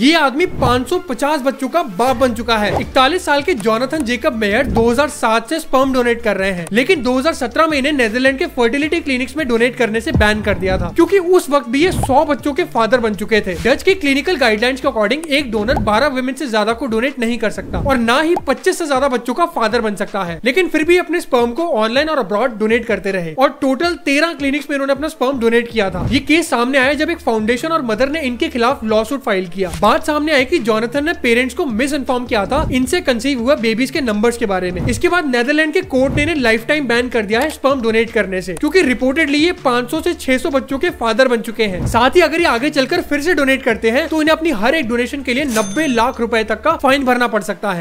ये आदमी 550 बच्चों का बाप बन चुका है। 41 साल के जोनाथन जेकब मेयर 2007 से स्पर्म डोनेट कर रहे हैं, लेकिन 2017 में इन्हें नीदरलैंड के फर्टिलिटी क्लिनिक्स में डोनेट करने से बैन कर दिया था, क्योंकि उस वक्त भी ये 100 बच्चों के फादर बन चुके थे। डच की क्लिनिकल गाइडलाइंस के अकॉर्डिंग एक डोनर 12 वुमेन से ज्यादा को डोनेट नहीं कर सकता और न ही 25 से ज्यादा बच्चों का फादर बन सकता है, लेकिन फिर भी अपने स्पर्म को ऑनलाइन और अब्रॉड डोनेट करते रहे और टोटल 13 क्लिनिक्स में इन्होंने अपना स्पर्म डोनेट किया था। ये केस सामने आया जब एक फाउंडेशन और मदर ने इनके खिलाफ लॉसूट फाइल किया। बात सामने आई कि जोनाथन ने पेरेंट्स को मिस इन्फॉर्म किया था इनसे कंसीव हुआ बेबीज के नंबर्स के बारे में। इसके बाद नीदरलैंड के कोर्ट ने लाइफ टाइम बैन कर दिया है स्पर्म डोनेट करने से, क्योंकि रिपोर्टेडली ये 500 से 600 बच्चों के फादर बन चुके हैं। साथ ही अगर ये आगे चलकर फिर से डोनेट करते हैं तो इन्हें अपनी हर एक डोनेशन के लिए 90 लाख रुपए तक का फाइन भरना पड़ सकता है।